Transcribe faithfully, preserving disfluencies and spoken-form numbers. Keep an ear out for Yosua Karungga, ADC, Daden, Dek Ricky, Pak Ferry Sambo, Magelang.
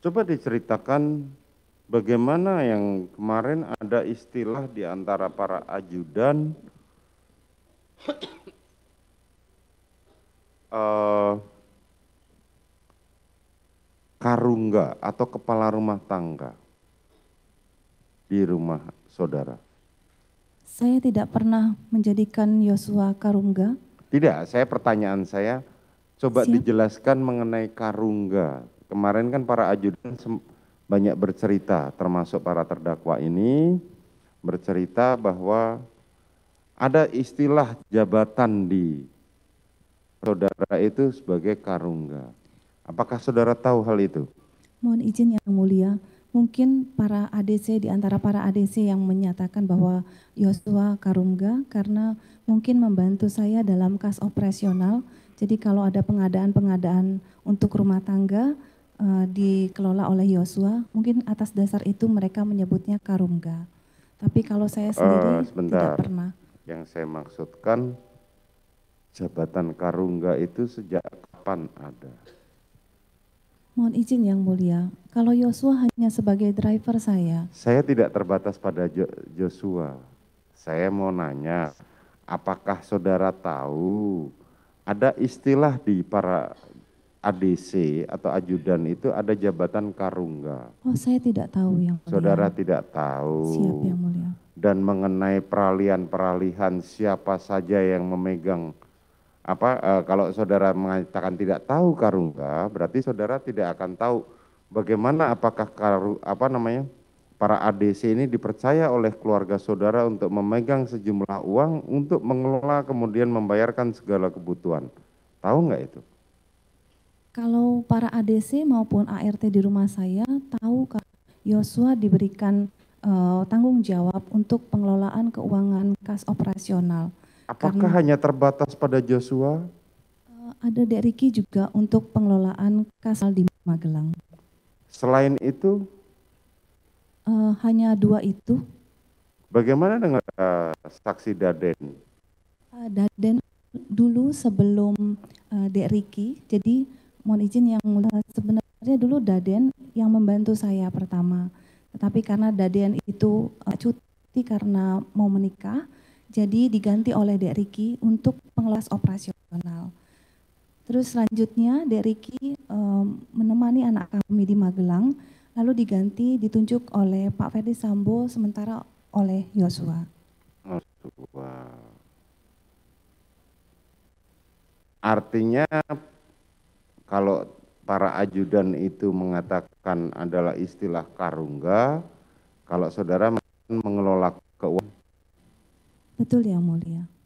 Coba diceritakan bagaimana yang kemarin ada istilah di antara para ajudan uh, Karungga atau kepala rumah tangga di rumah saudara. Saya tidak pernah menjadikan Yosua Karungga. Tidak, saya pertanyaan saya coba Siap. dijelaskan mengenai Karungga. Kemarin kan para ajudan banyak bercerita, termasuk para terdakwa ini bercerita bahwa ada istilah jabatan di saudara itu sebagai Karungga. Apakah saudara tahu hal itu? Mohon izin yang mulia, mungkin para A D C di antara para A D C yang menyatakan bahwa Yosua Karungga karena mungkin membantu saya dalam kas operasional. Jadi kalau ada pengadaan-pengadaan untuk rumah tangga dikelola oleh Yosua, mungkin atas dasar itu mereka menyebutnya Karungga. Tapi kalau saya sendiri uh, sebentar. tidak pernah. Yang saya maksudkan jabatan Karungga itu sejak kapan ada? Mohon izin yang mulia, kalau Yosua hanya sebagai driver saya. Saya tidak terbatas pada Yosua. Saya mau nanya, apakah saudara tahu ada istilah di para A D C atau ajudan itu ada jabatan Karungga? Oh, saya tidak tahu yang mulia. Saudara tidak tahu. Siap yang mulia. Dan mengenai peralihan-peralihan siapa saja yang memegang apa? Eh, kalau saudara mengatakan tidak tahu Karungga, berarti saudara tidak akan tahu bagaimana apakah karu, apa namanya para A D C ini dipercaya oleh keluarga saudara untuk memegang sejumlah uang untuk mengelola kemudian membayarkan segala kebutuhan. Tahu nggak itu? Kalau para A D C maupun A R T di rumah saya tahu kalau Yosua diberikan uh, tanggung jawab untuk pengelolaan keuangan kas operasional. Apakah Karena, hanya terbatas pada Yosua? Uh, ada Dek Ricky juga untuk pengelolaan kas di Magelang. Selain itu? Uh, hanya dua itu. Bagaimana dengan uh, saksi Daden? Uh, Daden dulu sebelum uh, Dek Ricky, jadi... Mohon izin yang mulia, sebenarnya dulu Daden yang membantu saya pertama. Tetapi karena Daden itu uh, cuti karena mau menikah, jadi diganti oleh Dek Ricky untuk pengelas operasional. Terus selanjutnya Dek Ricky um, menemani anak kami di Magelang, lalu diganti, ditunjuk oleh Pak Ferry Sambo sementara oleh Yosua. Artinya... Kalau para ajudan itu mengatakan adalah istilah Karungga, kalau saudara mengelola keuangan. Betul ya mulia.